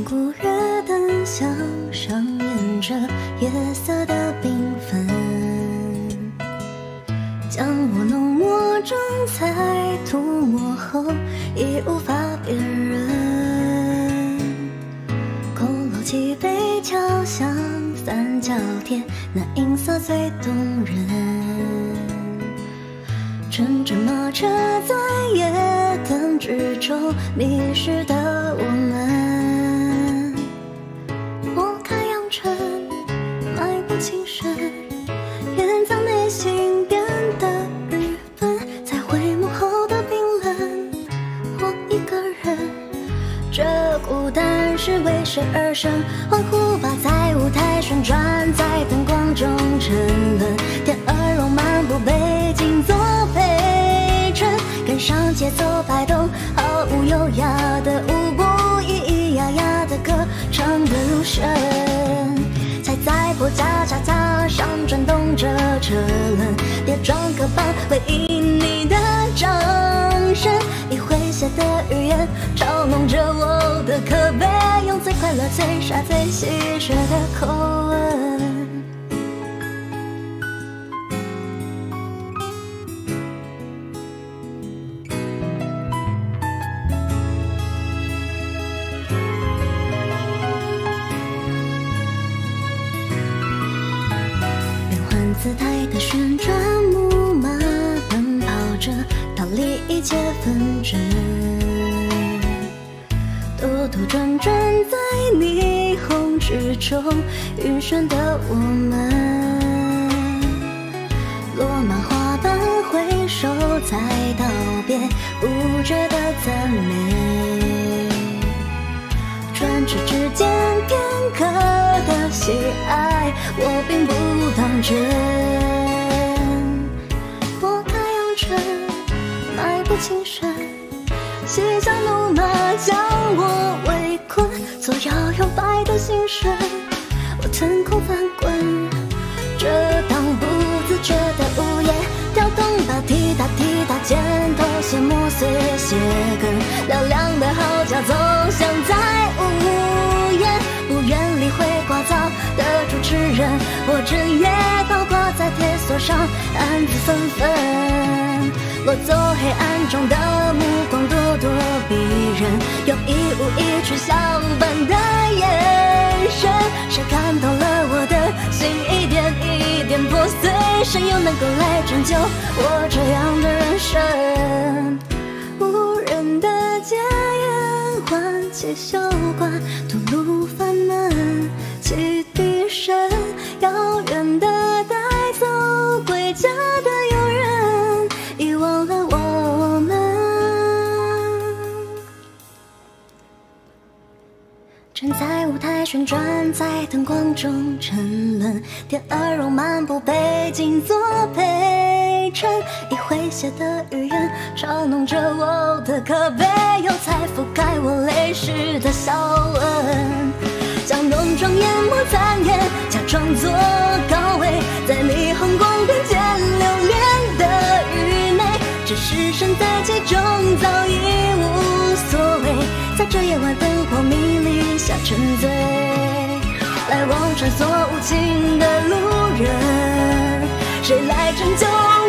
像古月灯小上演着夜色的缤纷，将我浓墨重彩涂抹后，已无法辨认。空楼起杯敲响三角铁，那音色最动人。乘着马车在夜灯之中迷失的我们，拨开扬尘，迈步轻身，掩藏内心变得愚笨，才回眸后的冰冷。我一个人，这孤单是为谁而生？欢呼吧，在舞台旋转，在灯光中沉沦，天鹅绒漫步背景做陪衬，跟上节奏摆动，毫无优雅的舞步，咿咿呀呀的歌唱得入神，踩在破架架架上转动着车轮，别装个棒，回应你的掌声，你诙谐的语言嘲弄着我的可悲，用最快乐、最傻、最戏谑的口吻。姿态的旋转，木马奔跑着，逃离一切纷争。兜兜转转，在霓虹之中晕眩的我们，落满花瓣，挥手再道别，不觉的赞美。转指之间，片刻的喜爱，我并不当真。轻声，嬉笑怒骂将我围困，左摇右摆的心声，我腾空翻滚。这当不自觉的午夜，跳动吧，踢打踢打尖，头鞋磨碎鞋跟，嘹亮的号角总响在午夜，不愿理会聒噪的主持人，我整夜倒挂在铁索上，暗自愤愤。落走黑暗中的目光咄咄逼人，有意无意去相伴的眼神，谁看懂了我的心一点一点破碎，谁又能够来拯救我这样的人生？无人的街沿，挽起袖冠，吐露烦闷，汽笛声，遥远的带走归家的友人，忘了我们。站在舞台旋转，在灯光中沉沦，天鹅绒漫步背景做陪衬，以诙谐的语言嘲弄着我的可悲，油彩覆盖我泪湿的笑纹，将浓妆淹没残颜，假装做高位，在霓虹光边间留恋的愚昧，只是身在其中早已无所谓，在这夜晚灯火迷离下沉醉，来往穿梭无情的路人，谁来拯救？